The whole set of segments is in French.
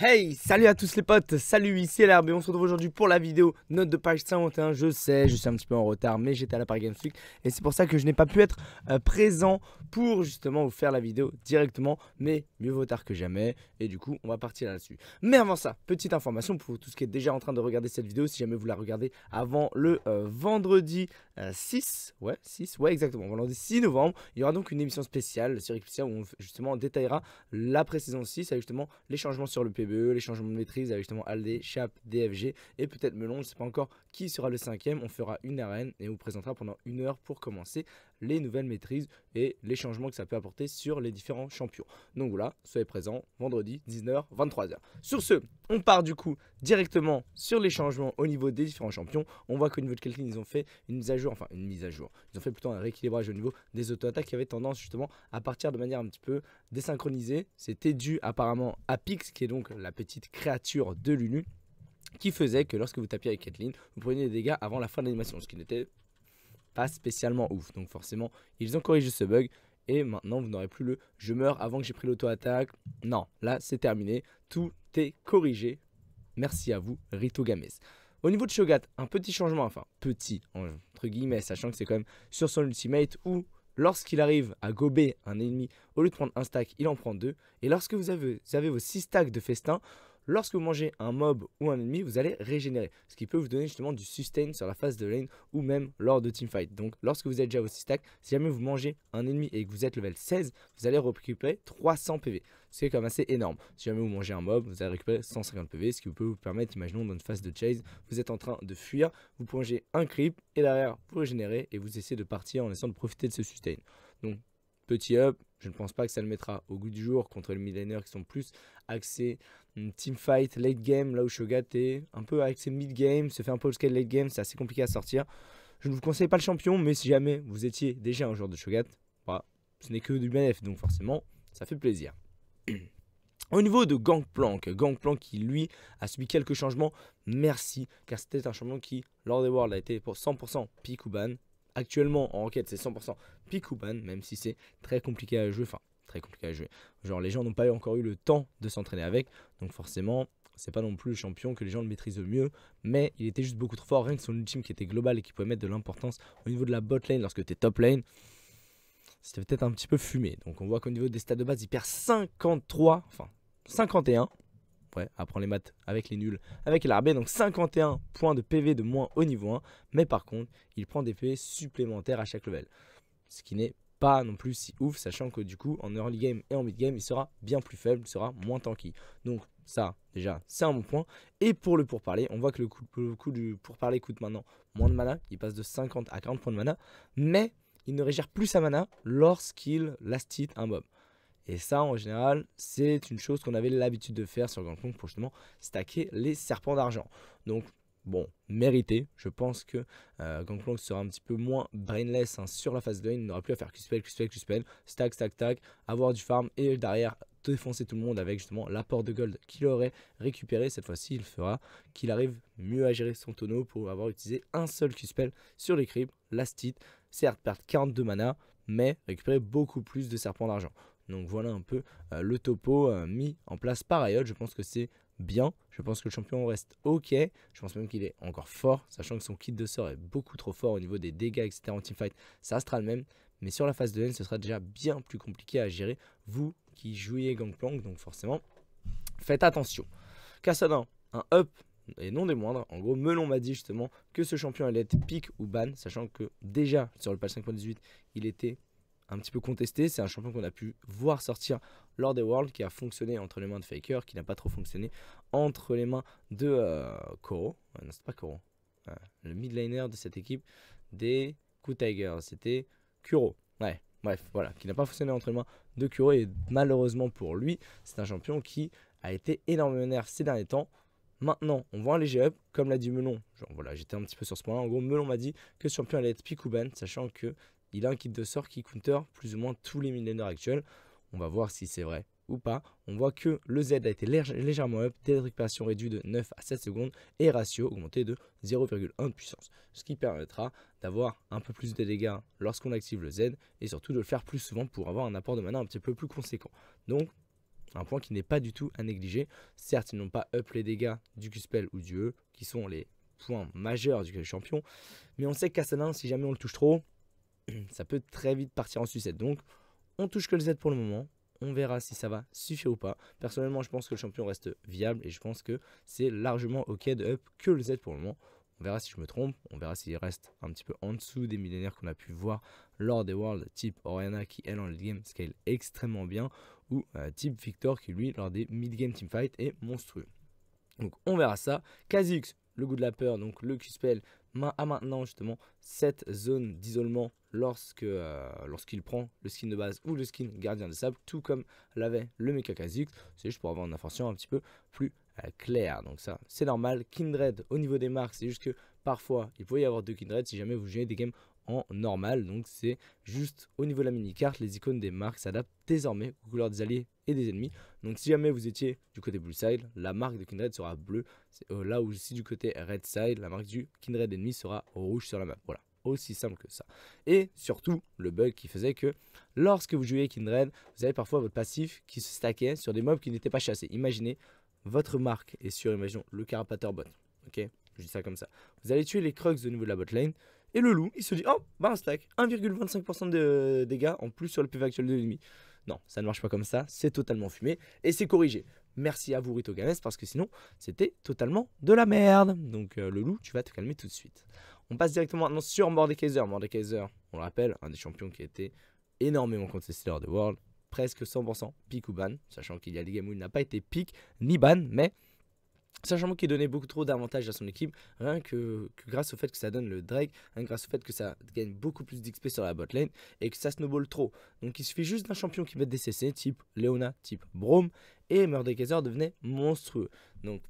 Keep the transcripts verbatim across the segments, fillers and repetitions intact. Hey, salut à tous les potes, salut, ici L R B, on se retrouve aujourd'hui pour la vidéo note de page cinquante et un. Je sais, je suis un petit peu en retard, mais j'étais à la Paris Games Week et c'est pour ça que je n'ai pas pu être euh, présent pour justement vous faire la vidéo directement, mais mieux vaut tard que jamais, et du coup on va partir là-dessus. Mais avant ça, petite information pour tout ce qui est déjà en train de regarder cette vidéo, si jamais vous la regardez avant le euh, vendredi euh, six, ouais, six, ouais exactement, vendredi six novembre, il y aura donc une émission spéciale sur Eclypsia où on justement détaillera la pré-saison six avec justement les changements sur le P B, les changements de maîtrise avec justement Aldé, Chap, D F G et peut-être Melon, je sais pas encore qui sera le cinquième. On fera une arène et on vous présentera pendant une heure pour commencer les nouvelles maîtrises et les changements que ça peut apporter sur les différents champions. Donc voilà, soyez présents vendredi dix-neuf heures, vingt-trois heures. Sur ce, on part du coup directement sur les changements au niveau des différents champions. On voit qu'au niveau de Kelkin, ils ont fait une mise à jour, enfin une mise à jour. Ils ont fait plutôt un rééquilibrage au niveau des auto-attaques qui avaient tendance justement à partir de manière un petit peu désynchronisée. C'était dû apparemment à Pix, qui est donc la petite créature de Lulu, qui faisait que lorsque vous tapiez avec Caitlyn, vous preniez des dégâts avant la fin de l'animation, ce qui n'était pas spécialement ouf. Donc forcément, ils ont corrigé ce bug et maintenant vous n'aurez plus le « je meurs avant que j'ai pris l'auto-attaque ». Non, là c'est terminé, tout est corrigé. Merci à vous, Rito Games. Au niveau de Cho'Gath, un petit changement, enfin petit, entre guillemets, sachant que c'est quand même sur son ultimate où lorsqu'il arrive à gober un ennemi, au lieu de prendre un stack, il en prend deux. Et lorsque vous avez, vous avez vos six stacks de festin, lorsque vous mangez un mob ou un ennemi, vous allez régénérer. Ce qui peut vous donner justement du sustain sur la phase de lane ou même lors de teamfight. Donc lorsque vous êtes déjà vos six stacks, si jamais vous mangez un ennemi et que vous êtes level seize, vous allez récupérer trois cents P V. C'est quand même assez énorme. Si jamais vous mangez un mob, vous allez récupérer cent cinquante P V, ce qui peut vous permettre, imaginons dans une phase de chase, vous êtes en train de fuir, vous plongez un creep et derrière vous régénérez et vous essayez de partir en essayant de profiter de ce sustain. Donc petit up, je ne pense pas que ça le mettra au goût du jour contre les midlaners qui sont plus axés teamfight, late game, là où Cho'Gath est un peu axé mid game, se fait un peu scale late game, c'est assez compliqué à sortir. Je ne vous conseille pas le champion, mais si jamais vous étiez déjà un joueur de Cho'Gath, bah, ce n'est que du bénéfice, donc forcément ça fait plaisir. Au niveau de Gangplank, Gangplank qui lui a subi quelques changements, merci, car c'était un champion qui lors des Worlds a été pour cent pour cent pick ou ban. Actuellement en enquête c'est cent pour cent pick ou ban, même si c'est très compliqué à jouer, enfin très compliqué à jouer, genre les gens n'ont pas encore eu le temps de s'entraîner avec, donc forcément c'est pas non plus le champion que les gens le maîtrisent le mieux, mais il était juste beaucoup trop fort, rien que son ultime qui était global et qui pouvait mettre de l'importance au niveau de la bot lane lorsque t'es top lane, c'était peut-être un petit peu fumé. Donc on voit qu'au niveau des stats de base il perd cinquante-trois, enfin cinquante et un, ouais, apprends les maths avec les nuls, avec L R B, donc cinquante et un points de P V de moins au niveau un, mais par contre il prend des P V supplémentaires à chaque level, ce qui n'est pas non plus si ouf, sachant que du coup en early game et en mid game il sera bien plus faible, il sera moins tanky, donc ça déjà c'est un bon point. Et pour le pourparler, on voit que le coup, le coup du pourparler coûte maintenant moins de mana, il passe de cinquante à quarante points de mana, mais il ne régère plus sa mana lorsqu'il last hit un mob. Et ça, en général, c'est une chose qu'on avait l'habitude de faire sur Gangplank pour justement stacker les serpents d'argent. Donc, bon, mérité. Je pense que euh, Gangplank sera un petit peu moins brainless hein, sur la phase de lane. Il n'aura plus à faire Q-spell, Q-spell, Q-spell, stack, stack, stack, avoir du farm et derrière défoncer tout le monde avec justement l'apport de gold qu'il aurait récupéré. Cette fois-ci, il fera qu'il arrive mieux à gérer son tonneau pour avoir utilisé un seul Q-spell sur les creeps, last hit. Certes, perdre quarante-deux mana, mais récupérer beaucoup plus de serpents d'argent. Donc voilà un peu euh, le topo euh, mis en place par Riot. Je pense que c'est bien. Je pense que le champion reste ok. Je pense même qu'il est encore fort, sachant que son kit de sort est beaucoup trop fort au niveau des dégâts, et cetera. En teamfight, ça sera le même. Mais sur la phase de lane, ce sera déjà bien plus compliqué à gérer. Vous qui jouiez Gangplank, donc forcément, faites attention. Cassadin, un up et non des moindres. En gros, Melon m'a dit justement que ce champion allait être pick ou ban, sachant que déjà sur le patch cinq point dix-huit, il était un petit peu contesté, c'est un champion qu'on a pu voir sortir lors des Worlds, qui a fonctionné entre les mains de Faker, qui n'a pas trop fonctionné entre les mains de euh, Kuro, euh, non c'est pas Kuro, euh, le midliner de cette équipe des Kou Tigers, c'était Kuro, ouais, bref, voilà, qui n'a pas fonctionné entre les mains de Kuro, et malheureusement pour lui, c'est un champion qui a été énormément nerf ces derniers temps. Maintenant, on voit un léger up, comme l'a dit Melon, genre voilà, j'étais un petit peu sur ce point-là, en gros, Melon m'a dit que ce champion allait être pick ou ban, sachant que il a un kit de sort qui counter plus ou moins tous les midlaners actuels. On va voir si c'est vrai ou pas. On voit que le Z a été légèrement up, délai de récupération réduit de neuf à sept secondes et ratio augmenté de zéro virgule un de puissance. Ce qui permettra d'avoir un peu plus de dégâts lorsqu'on active le Z et surtout de le faire plus souvent pour avoir un apport de mana un petit peu plus conséquent. Donc Un point qui n'est pas du tout à négliger. Certes, ils n'ont pas up les dégâts du Q-Spell ou du E, qui sont les points majeurs du champion. Mais on sait que Cassadin, si jamais on le touche trop, ça peut très vite partir en sucette. Donc, on touche que le Z pour le moment. On verra si ça va suffire ou pas. Personnellement, je pense que le champion reste viable et je pense que c'est largement ok de up que le Z pour le moment. On verra si je me trompe, on verra s'il reste un petit peu en dessous des millénaires qu'on a pu voir lors des Worlds, type Oriana qui, elle, en late game scale extrêmement bien, ou euh, type Victor qui, lui, lors des mid-game teamfight est monstrueux. Donc, on verra ça. Kha'Zix, le goût de la peur, donc le Q-Spell, a maintenant justement cette zone d'isolement lorsque euh, lorsqu'il prend le skin de base ou le skin gardien de sable, tout comme l'avait le Mecha Kha'Zix. C'est juste pour avoir une information un petit peu plus clair, donc ça c'est normal. Kindred au niveau des marques, c'est juste que parfois il pouvait y avoir deux Kindred si jamais vous jouez des games en normal, donc c'est juste au niveau de la mini carte, les icônes des marques s'adaptent désormais aux couleurs des alliés et des ennemis. Donc si jamais vous étiez du côté blue side, la marque de Kindred sera bleue, euh, là où si du côté red side, la marque du Kindred ennemi sera rouge sur la map. Voilà, aussi simple que ça. Et surtout le bug qui faisait que lorsque vous jouiez Kindred, vous avez parfois votre passif qui se stackait sur des mobs qui n'étaient pas chassés. Imaginez, votre marque est sur, imaginons, le Carapateur bot. Ok, je dis ça comme ça. Vous allez tuer les Krugs au niveau de la botlane. Et le loup, il se dit, oh, bah un stack, un virgule vingt-cinq pour cent de dégâts en plus sur le P V actuel de l'ennemi. Non, ça ne marche pas comme ça, c'est totalement fumé. Et c'est corrigé. Merci à vous, Riot Games, parce que sinon, c'était totalement de la merde. Donc, euh, le loup, tu vas te calmer tout de suite. On passe directement maintenant sur Mordekaiser. Mordekaiser, on le rappelle, un des champions qui a été énormément contesté lors de World. Presque cent pour cent pick ou ban, sachant qu'il y a des games où il n'a pas été pick ni ban, mais sachant qu'il donnait beaucoup trop d'avantages à son équipe, rien que, que grâce au fait que ça donne le drag, hein, grâce au fait que ça gagne beaucoup plus d'X P sur la botlane et que ça snowball trop. Donc il suffit juste d'un champion qui met des C C, type Leona, type Brome, et Mordekaiser devenait monstrueux. Donc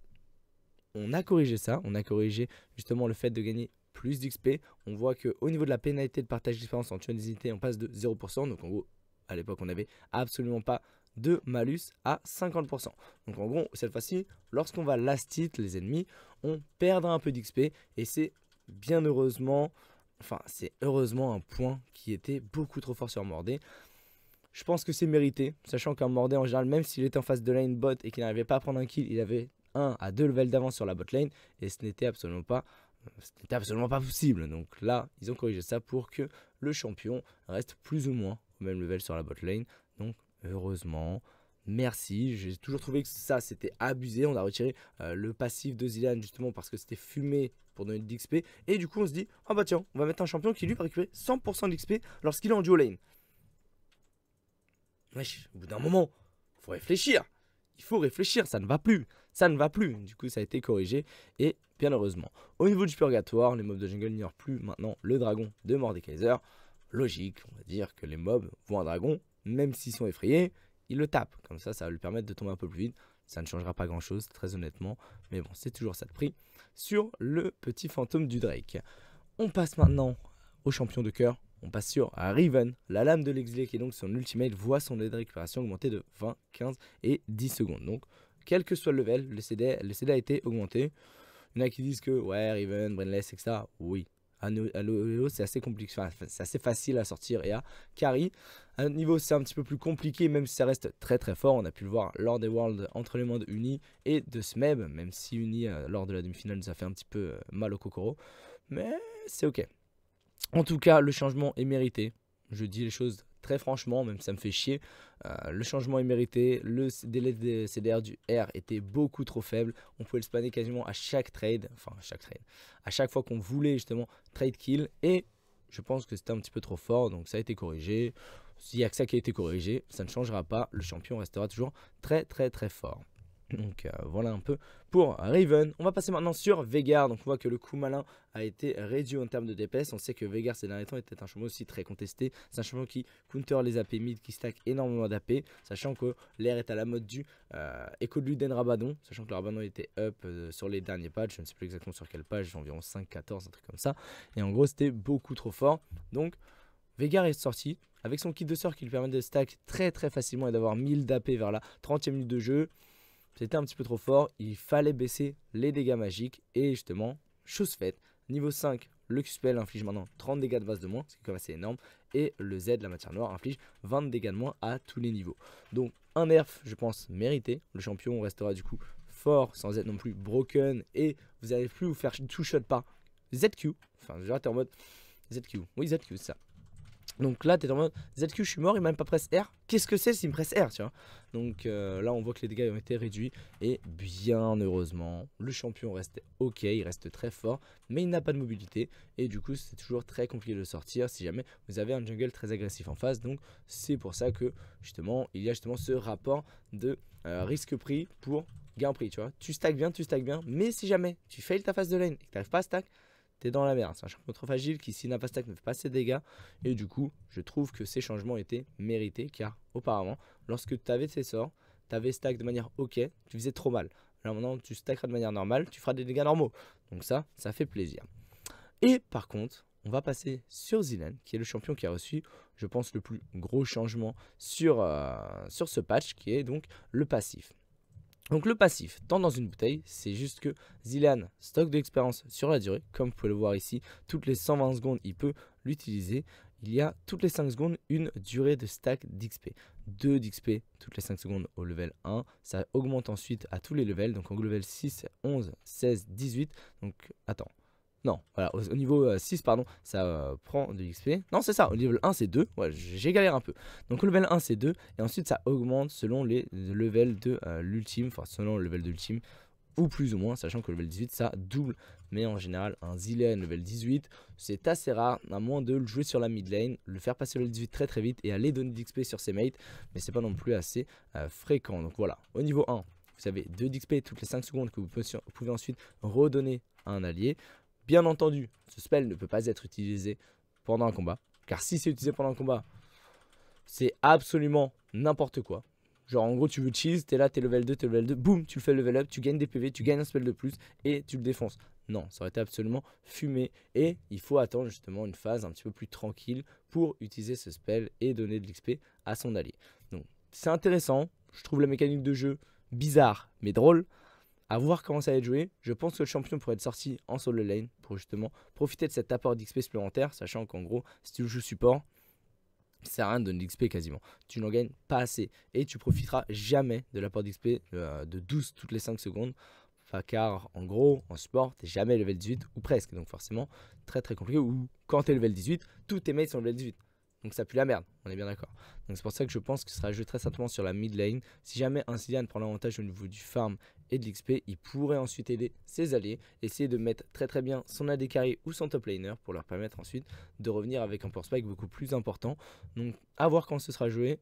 on a corrigé ça, on a corrigé justement le fait de gagner plus d'X P. On voit qu'au niveau de la pénalité de partage d'expérience en tuant des unités, on passe de zéro pour cent, donc en gros, à l'époque, on n'avait absolument pas de malus, à cinquante pour cent. Donc en gros, cette fois-ci, lorsqu'on va last hit les ennemis, on perdra un peu d'X P. Et c'est bien heureusement, enfin c'est heureusement un point qui était beaucoup trop fort sur Mordé. Je pense que c'est mérité, sachant qu'un Mordé en général, même s'il était en face de lane bot et qu'il n'arrivait pas à prendre un kill, il avait un à deux levels d'avance sur la bot lane. Et ce n'était absolument pas... C'était absolument pas possible. Donc là, ils ont corrigé ça pour que le champion reste plus ou moins au même level sur la botlane. Donc heureusement, merci. J'ai toujours trouvé que ça c'était abusé. On a retiré euh, le passif de Zilean justement parce que c'était fumé pour donner de l'X P. Et du coup, on se dit, ah bah tiens, on va mettre un champion qui lui va récupérer cent pour cent d'X P lorsqu'il est en duo lane. Wesh, au bout d'un moment, faut réfléchir. Il faut réfléchir, ça ne va plus, ça ne va plus. Du coup, ça a été corrigé et bien heureusement. Au niveau du purgatoire, les mobs de jungle n'ignorent plus maintenant le dragon de Mordekaiser. Logique, on va dire que les mobs voient un dragon, même s'ils sont effrayés, ils le tapent. Comme ça, ça va lui permettre de tomber un peu plus vite. Ça ne changera pas grand-chose, très honnêtement. Mais bon, c'est toujours ça de prix sur le petit fantôme du Drake. On passe maintenant au champion de cœur. On passe sur Riven, la lame de l'exilé qui est donc son ultimate, voit son délai de récupération augmenter de vingt, quinze et dix secondes. Donc, quel que soit le level, le C D, le C D a été augmenté. Il y en a qui disent que, ouais, Riven, Brainless, et cetera. Oui, à l'O E O, c'est assez compliqué, enfin, c'est assez facile à sortir et à carry. À notre niveau, c'est un petit peu plus compliqué, même si ça reste très très fort. On a pu le voir lors des Worlds entre les mains de Uni et de Smeb, même si Uni, euh, lors de la demi-finale, nous a fait un petit peu euh, mal au Kokoro. Mais c'est ok. En tout cas, le changement est mérité. Je dis les choses très franchement, même si ça me fait chier. Euh, le changement est mérité. Le délai de C D R du R était beaucoup trop faible. On pouvait le spammer quasiment à chaque trade. Enfin, à chaque trade. À chaque fois qu'on voulait justement trade kill. Et je pense que c'était un petit peu trop fort. Donc ça a été corrigé. S'il n'y a que ça qui a été corrigé, ça ne changera pas. Le champion restera toujours très très très fort. Donc euh, voilà un peu pour Riven. On va passer maintenant sur Veigar. Donc on voit que le coup malin a été réduit en termes de D P S. On sait que Veigar ces derniers temps était un champion aussi très contesté. C'est un champion qui counter les A P mid, qui stack énormément d'A P. Sachant que l'air est à la mode du euh, Echo de Luden Rabadon. Sachant que le Rabadon était up euh, sur les derniers patchs. Je ne sais plus exactement sur quelle page, environ cinq quatorze, un truc comme ça. Et en gros c'était beaucoup trop fort. Donc Veigar est sorti avec son kit de sort qui lui permet de stack très très facilement et d'avoir mille d'A P vers la trentième minute de jeu. C'était un petit peu trop fort, il fallait baisser les dégâts magiques et justement, chose faite, niveau cinq, le Q-Spell inflige maintenant trente dégâts de base de moins, ce qui est quand même assez énorme, et le Z, la matière noire, inflige vingt dégâts de moins à tous les niveaux. Donc un nerf, je pense, mérité. Le champion restera du coup fort sans être non plus broken et vous n'allez plus vous faire two-shot par Z Q. Enfin, déjà, t'es en mode Z Q. Oui, Z Q, c'est ça. Donc là, t'es en mode Z Q, je suis mort, il m'a même pas presse R. Qu'est-ce que c'est s'il me presse R, tu vois? Donc euh, là, on voit que les dégâts ont été réduits. Et bien heureusement, le champion reste ok, il reste très fort, mais il n'a pas de mobilité. Et du coup, c'est toujours très compliqué de sortir si jamais vous avez un jungle très agressif en face. Donc c'est pour ça que justement, il y a justement ce rapport de euh, risque-prix pour gain-prix, tu vois. Tu stacks bien, tu stacks bien, mais si jamais tu fails ta phase de lane et que t'arrives pas à stack, t'es dans la merde. C'est un champion trop fragile qui, s'il n'a pas stack, ne fait pas ses dégâts. Et du coup, je trouve que ces changements étaient mérités car auparavant, lorsque tu avais tes sorts, tu avais stack de manière ok, tu faisais trop mal. Là maintenant, tu stackeras de manière normale, tu feras des dégâts normaux. Donc ça, ça fait plaisir. Et par contre, on va passer sur Zilean, qui est le champion qui a reçu, je pense, le plus gros changement sur, euh, sur ce patch, qui est donc le passif. Donc le passif, tant dans une bouteille, c'est juste que Zilean stocke de l'expérience sur la durée. Comme vous pouvez le voir ici, toutes les cent vingt secondes, il peut l'utiliser. Il y a toutes les cinq secondes une durée de stack d'X P. deux d'X P toutes les cinq secondes au level un. Ça augmente ensuite à tous les levels. Donc au level six, onze, seize, dix-huit. Donc attends. Non, voilà, au niveau six, pardon, ça euh, prend de l'X P. Non, c'est ça, au level un, c'est deux. Ouais, j'ai galéré un peu. Donc, au level un, c'est deux. Et ensuite, ça augmente selon les levels de euh, l'ultime. Enfin, selon le level de l'ultime, ou plus ou moins, sachant que le level dix-huit, ça double. Mais en général, un Zilean level dix-huit, c'est assez rare, à moins de le jouer sur la mid lane, le faire passer le level dix-huit très très vite et aller donner d'X P sur ses mates. Mais c'est pas non plus assez euh, fréquent. Donc, voilà, au niveau un, vous avez deux d'X P toutes les cinq secondes que vous pouvez, vous pouvez ensuite redonner à un allié. Bien entendu, ce spell ne peut pas être utilisé pendant un combat. Car si c'est utilisé pendant un combat, c'est absolument n'importe quoi. Genre en gros, tu veux cheese, t'es là, t'es level deux, t'es level deux, boum, tu le fais level up, tu gagnes des P V, tu gagnes un spell de plus et tu le défonces. Non, ça aurait été absolument fumé. Et il faut attendre justement une phase un petit peu plus tranquille pour utiliser ce spell et donner de l'X P à son allié. Donc c'est intéressant, je trouve la mécanique de jeu bizarre mais drôle. À voir comment ça va être joué. Je pense que le champion pourrait être sorti en solo lane pour justement profiter de cet apport d'X P supplémentaire, sachant qu'en gros, si tu le joues support, ça sert à rien de donner d'X P quasiment. Tu n'en gagnes pas assez et tu profiteras jamais de l'apport d'X P de douze toutes les cinq secondes. Enfin, car en gros, en support, t'es jamais level dix-huit ou presque. Donc forcément, très très compliqué. Ou quand t'es level dix-huit, tous tes mates sont level dix-huit. Donc ça pue la merde, on est bien d'accord. Donc c'est pour ça que je pense que ce sera joué très certainement sur la mid lane. Si jamais un Zilean prend l'avantage au niveau du farm et de l'X P, il pourrait ensuite aider ses alliés, essayer de mettre très très bien son A D carry ou son top laner pour leur permettre ensuite de revenir avec un power spike beaucoup plus important. Donc à voir quand ce sera joué.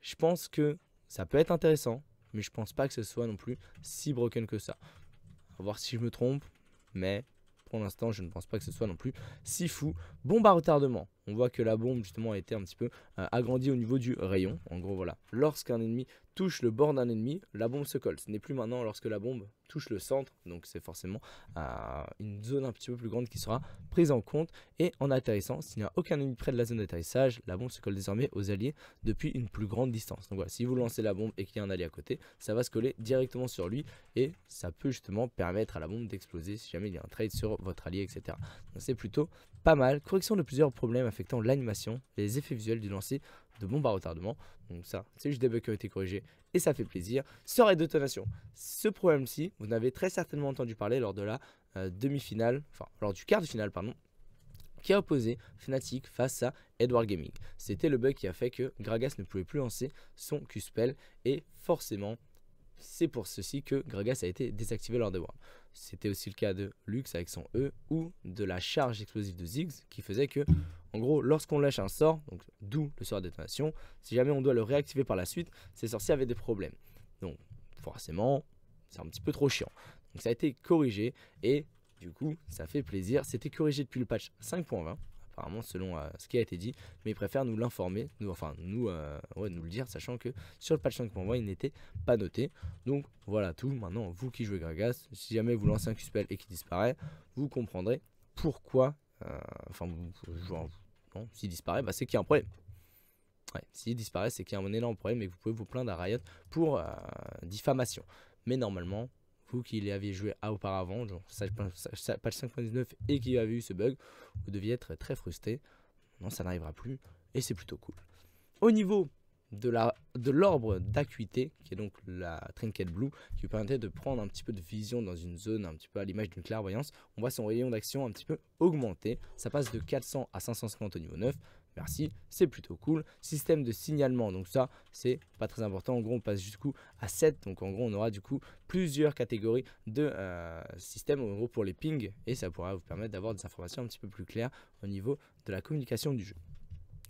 Je pense que ça peut être intéressant, mais je pense pas que ce soit non plus si broken que ça. À voir si je me trompe, mais pour l'instant, je ne pense pas que ce soit non plus si fou. Bombe à retardement. On voit que la bombe, justement, a été un petit peu euh, agrandie au niveau du rayon. En gros, voilà. Lorsqu'un ennemi touche le bord d'un ennemi, la bombe se colle. Ce n'est plus maintenant lorsque la bombe touche le centre. Donc, c'est forcément euh, une zone un petit peu plus grande qui sera prise en compte. Et en atterrissant, s'il n'y a aucun ennemi près de la zone d'atterrissage, la bombe se colle désormais aux alliés depuis une plus grande distance. Donc, voilà. Si vous lancez la bombe et qu'il y a un allié à côté, ça va se coller directement sur lui. Et ça peut justement permettre à la bombe d'exploser si jamais il y a un trade sur votre allié, et cetera. Donc, c'est plutôt pas mal. Correction de plusieurs problèmes affectant l'animation, les effets visuels du lancer de bombes à retardement. Donc ça, c'est juste des bugs qui ont été corrigés et ça fait plaisir. Sort et détonation. Ce problème-ci, vous en avez très certainement entendu parler lors de la euh, demi-finale, enfin lors du quart de finale, pardon, qui a opposé Fnatic face à Edward Gaming. C'était le bug qui a fait que Gragas ne pouvait plus lancer son Q-Spell et forcément, c'est pour ceci que Gragas a été désactivé lors des warps. C'était aussi le cas de Lux avec son E ou de la charge explosive de Ziggs qui faisait que, en gros, lorsqu'on lâche un sort, donc d'où le sort de détonation, si jamais on doit le réactiver par la suite, ces sorciers avaient des problèmes. Donc forcément, c'est un petit peu trop chiant. Donc ça a été corrigé et du coup, ça fait plaisir. C'était corrigé depuis le patch cinq point vingt. Apparemment selon euh, ce qui a été dit, mais ils préfèrent nous l'informer, nous, enfin nous, euh, ouais, nous le dire, sachant que sur le patch cinq point vingt, il n'était pas noté. Donc voilà tout, maintenant vous qui jouez Gragas, si jamais vous lancez un Q-Spell et qu'il disparaît, vous comprendrez pourquoi, euh, enfin genre, non, s'il disparaît, bah, c'est qu'il y a un problème. Ouais, s'il disparaît, c'est qu'il y a un énorme problème et que vous pouvez vous plaindre à Riot pour euh, diffamation. Mais normalement, vous qui l'aviez joué à auparavant, genre patch cinq point dix-neuf et qui avait eu ce bug, vous deviez être très frustré. Non, ça n'arrivera plus et c'est plutôt cool. Au niveau de l'orbe d'acuité, qui est donc la trinket blue, qui vous permettait de prendre un petit peu de vision dans une zone, un petit peu à l'image d'une clairvoyance. On voit son rayon d'action un petit peu augmenter, ça passe de quatre cents à cinq cent cinquante au niveau neuf. Merci, c'est plutôt cool. Système de signalement, donc ça c'est pas très important. En gros on passe jusqu'à à sept, donc en gros on aura du coup plusieurs catégories de euh, systèmes en gros pour les pings, et ça pourra vous permettre d'avoir des informations un petit peu plus claires au niveau de la communication du jeu.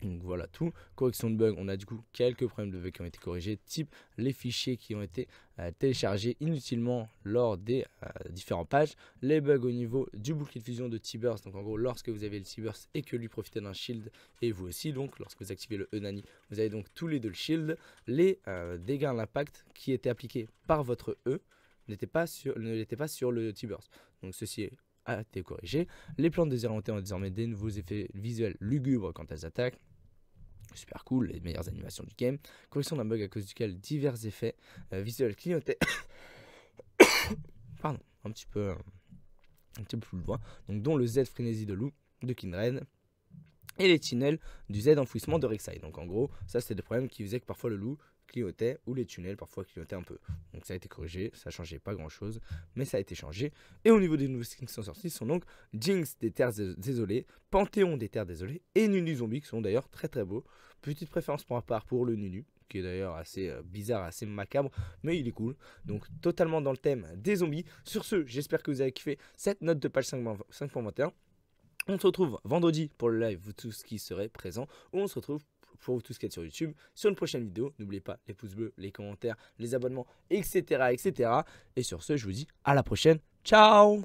Donc voilà tout. Correction de bugs, on a du coup quelques problèmes de bugs qui ont été corrigés, type les fichiers qui ont été euh, téléchargés inutilement lors des euh, différentes pages, les bugs au niveau du bouclier de fusion de T-Burst, donc en gros lorsque vous avez le T-Burst et que lui profitez d'un shield, et vous aussi, donc lorsque vous activez le E-Nani, vous avez donc tous les deux le shield, les euh, dégâts à l'impact qui étaient appliqués par votre E n'étaient pas sur, ne l'étaient pas sur le T-Burst, donc ceci est a été corrigé. Les plantes désorientées ont désormais des nouveaux effets visuels lugubres quand elles attaquent. Super cool, les meilleures animations du game. Correction d'un bug à cause duquel divers effets euh, visuels clignotaient. Pardon, un petit peu un petit peu plus loin. Donc dont le Z frénésie de loup de Kindred et les tunnels du Z enfouissement de Rek'Sai. Donc en gros, ça c'est des problèmes qui faisaient que parfois le loup clignotait ou les tunnels parfois clignotaient un peu. Donc ça a été corrigé, ça changeait pas grand chose, mais ça a été changé. Et au niveau des nouveaux skins qui sont sortis, sont donc Jinx des terres désolées, Panthéon des terres désolées et Nunu Zombie, qui sont d'ailleurs très très beaux. Petite préférence pour ma part pour le Nunu, qui est d'ailleurs assez bizarre, assez macabre, mais il est cool. Donc totalement dans le thème des zombies. Sur ce, j'espère que vous avez kiffé cette note de page cinq point vingt et un. On se retrouve vendredi pour le live, vous tous qui serez présents, où on se retrouve pour vous tous qui êtes sur YouTube, sur une prochaine vidéo. N'oubliez pas les pouces bleus, les commentaires, les abonnements, et cetera, et cetera. Et sur ce, je vous dis à la prochaine. Ciao!